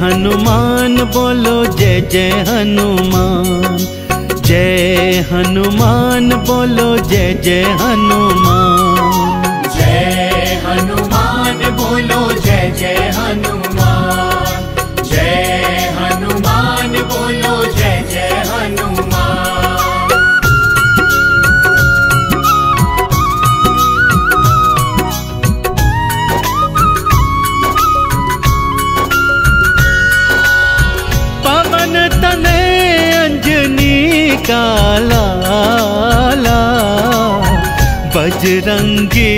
हनुमान बोलो जय जय हनुमान, जय हनुमान बोलो जय जय हनुमान, जय हनुमान बोलो जय जय हनुमान, जय हनुमान बोलो जय जय हनुमान। लाला बजरंगी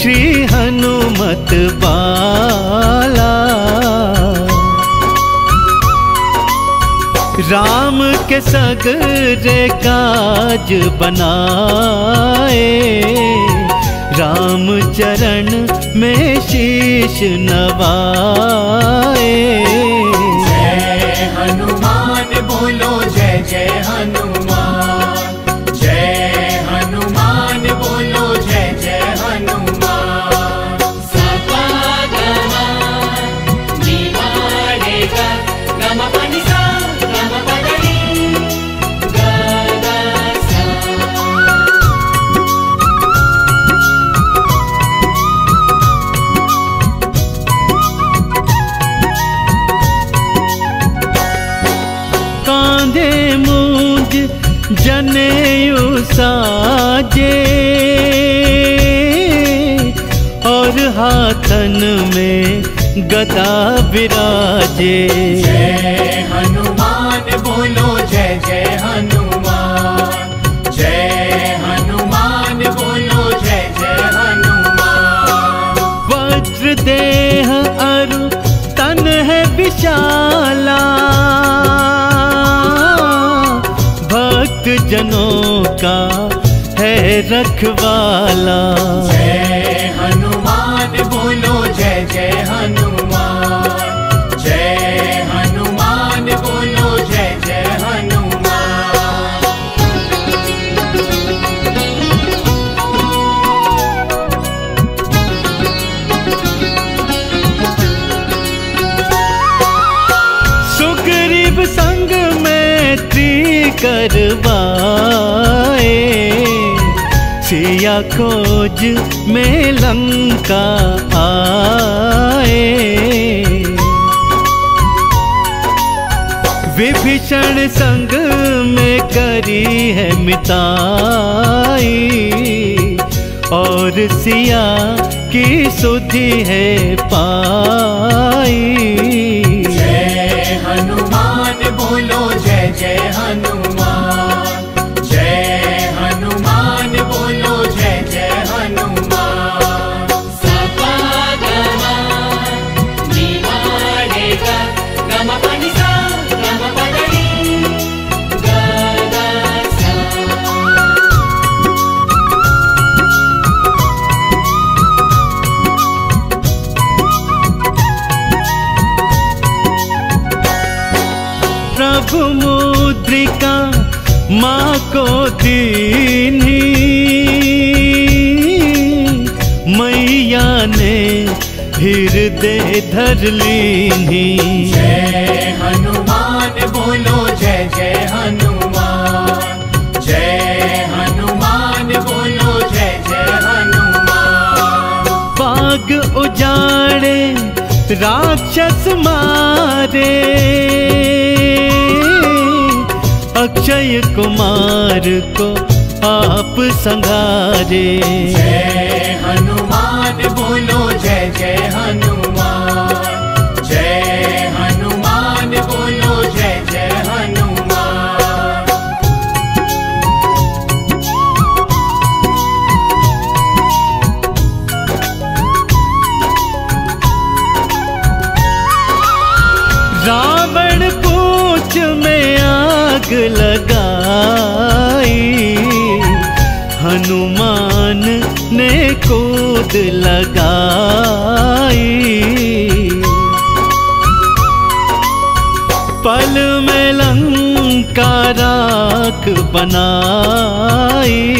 श्री हनुमत बाला, राम के सगरे काज बनाए, राम चरण में शीश नवाए। जय हनुमान बोलो जय जय हनुमान, जनेऊ साजे और हाथन में गदा विराजे। जय हनुमान बोलो जय जय हनुमान, जय हनुमान बोलो जय जय हनुमान। वज्र देह अरु तन है विशाला, जनों का है रखवाला। जय हनुमान बोलो जय जय हनुमान, जय हनुमान बोलो जय जय हनुमान। सुग्रीव संग करवाए, सिया खोज में लंका आए, विभीषण संग में करी है मिताई, और सिया की सुधि है पाई। जय हनुमान बोलो जय जय हनुमान, मुद्रिका माँ को दीनी, मैया ने हृदय धर लीनी। जय हनुमान बोलो जय जय हनुमान, जय हनुमान बोलो जय जय हनुमान। बाग उजाड़े राक्षस मारे, अक्षय कुमार को आप संघारे। जय हनुमान बोलो जय जय हनुमान, जय हनुमान बोलो जय जय हनुमान। रावण पूछ में आग लगाई, हनुमान ने कूद लगाई, पल में लंका राख बनाई,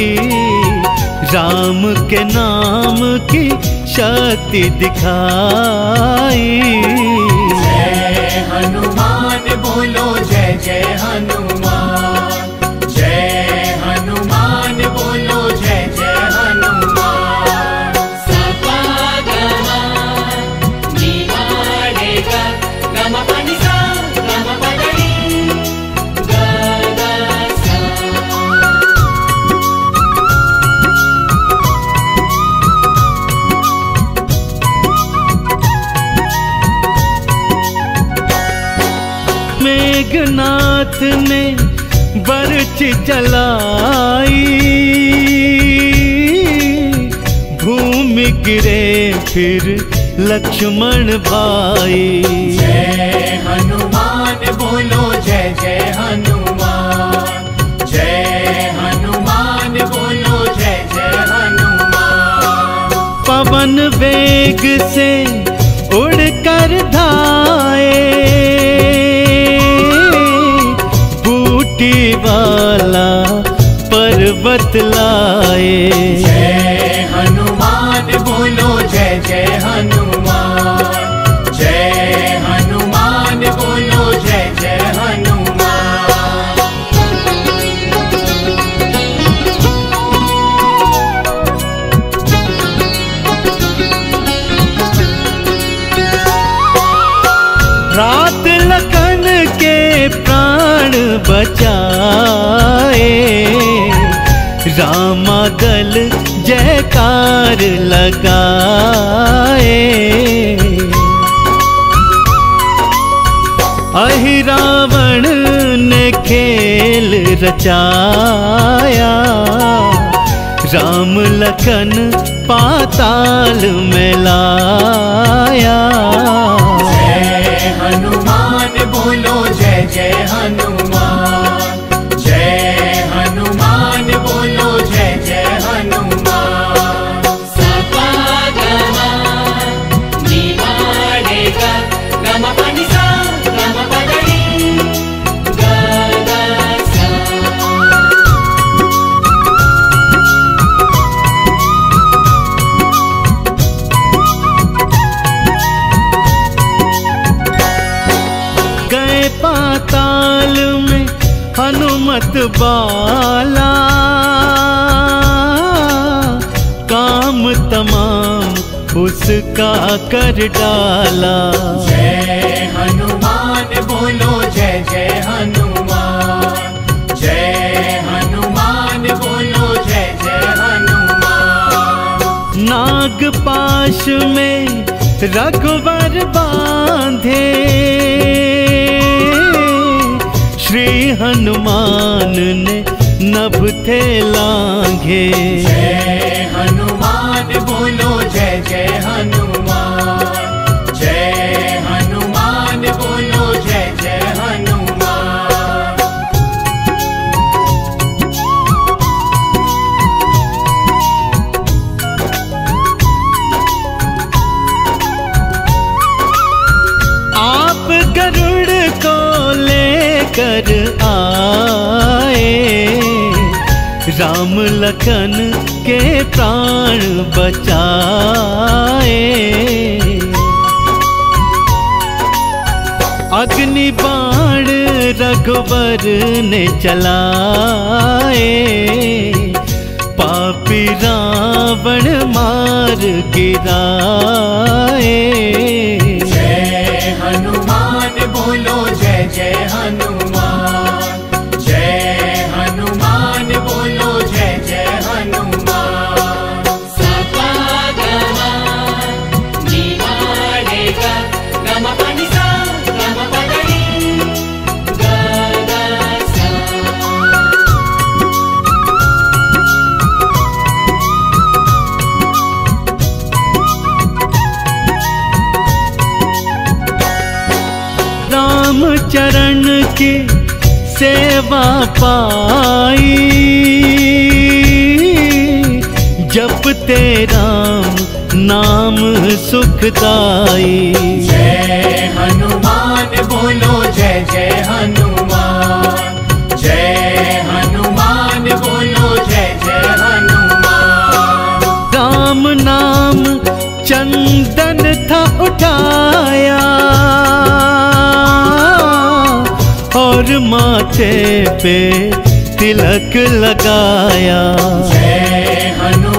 राम के नाम की शक्ति दिखाई। हनुमान बोलो जय जय हनुमान, जय हनुमान बोलो जय जय हनुमान। सपा गमा नीमा रेगा गम पनिसा गम पदरी गा गा सा। मेघनाथ ने बरछ जलाई, भूमि गिरे फिर लक्ष्मण भाई। जय हनुमान बोलो जय जय हनुमान, जय हनुमान बोलो जय जय हनुमान। पवन वेग से उड़कर धाए, बूटी वाला पर्वत लाए। जय हनुमान बोलो जय जय हनुमान, जय हनुमान बोलो जय जय हनुमान। रात लखन के बचाए, रामा दल जयकार लगाए। अहि रावण ने खेल रचाया, राम लखन पाताल में लाया। जय हनुमान बोलो जय जय हनुमान, जय हनुमान बोलो जय जय हनुमान। सपा गमा नीमा रेगा गम पनिसा गम पदरी गा गा सा। गए पाताल में हनुमत बाला, काम तमाम उसका कर डाला। जय हनुमान बोलो जय जय हनुमान, जय हनुमान बोलो जय जय हनुमान। नागपाश में रघुवर बांधे, श्री हनुमान ने नभ थे लांघे। जय हनुमान बोलो जय जय हनुमान, जय हनुमान बोलो जय जय हनुमान। आप गरुड़ को कर आए, राम लखन के प्राण बचाए। अग्नि बाण रघुवर ने चलाए, पापी रावण मार गिराए। जय हनुमान बोलो जय जय हनुमान, चरण की सेवा पाई, जपते राम नाम सुखदाई। जय हनुमान बोलो जय जय हनुमान, जय हनुमान बोलो जय जय हनुमान। राम नाम चंदन था उठाया, माथे पे तिलक लगाया। जय हनुमान।